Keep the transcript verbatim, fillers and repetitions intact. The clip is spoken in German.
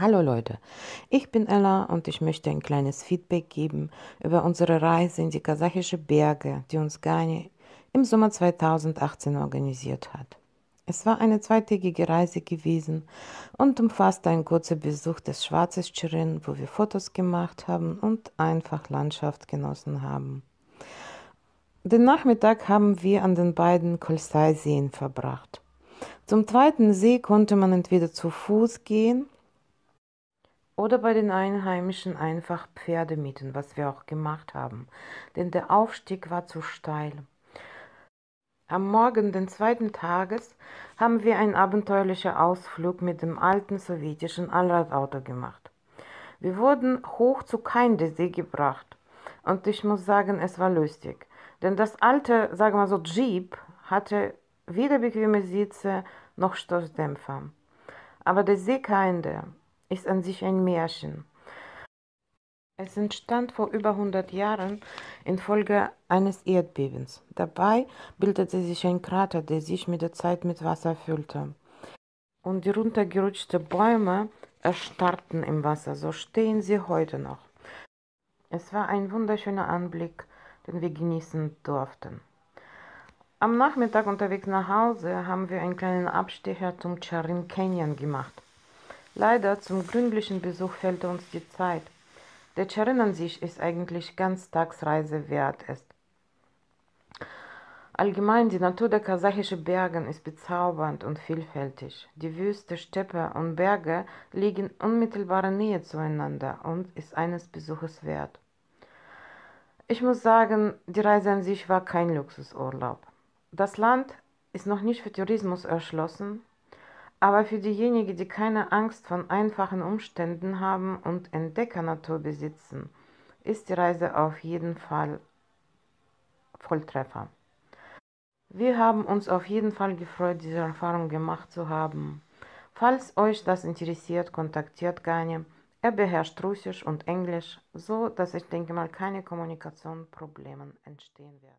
Hallo Leute, ich bin Ella und ich möchte ein kleines Feedback geben über unsere Reise in die kasachischen Berge, die uns Ghani im Sommer zweitausendachtzehn organisiert hat. Es war eine zweitägige Reise gewesen und umfasste einen kurzen Besuch des Schwarzes Chirin, wo wir Fotos gemacht haben und einfach Landschaft genossen haben. Den Nachmittag haben wir an den beiden Kolsai-Seen verbracht. Zum zweiten See konnte man entweder zu Fuß gehen oder bei den Einheimischen einfach Pferde mieten, was wir auch gemacht haben, denn der Aufstieg war zu steil. Am Morgen des zweiten Tages haben wir einen abenteuerlichen Ausflug mit dem alten sowjetischen Allradauto gemacht. Wir wurden hoch zu Kaindy See gebracht und ich muss sagen, es war lustig, denn das alte, sagen wir so, Jeep hatte weder bequeme Sitze noch Stoßdämpfer. Aber der See Kaindy ist an sich ein Märchen. Es entstand vor über hundert Jahren infolge eines Erdbebens. Dabei bildete sich ein Krater, der sich mit der Zeit mit Wasser füllte. Und die runtergerutschten Bäume erstarrten im Wasser, so stehen sie heute noch. Es war ein wunderschöner Anblick, den wir genießen durften. Am Nachmittag unterwegs nach Hause haben wir einen kleinen Abstecher zum Charyn Canyon gemacht. Leider zum gründlichen Besuch fehlte uns die Zeit. Der Charyn an sich ist eigentlich Ganztagsreise wert ist. Allgemein die Natur der kasachischen Berge ist bezaubernd und vielfältig. Die Wüste, Steppe und Berge liegen in unmittelbarer Nähe zueinander und ist eines Besuches wert. Ich muss sagen, die Reise an sich war kein Luxusurlaub. Das Land ist noch nicht für Tourismus erschlossen, aber für diejenigen, die keine Angst von einfachen Umständen haben und Entdeckernatur besitzen, ist die Reise auf jeden Fall Volltreffer. Wir haben uns auf jeden Fall gefreut, diese Erfahrung gemacht zu haben. Falls euch das interessiert, kontaktiert Ghani. Er beherrscht Russisch und Englisch, so dass ich denke mal keine Kommunikationsprobleme entstehen werden.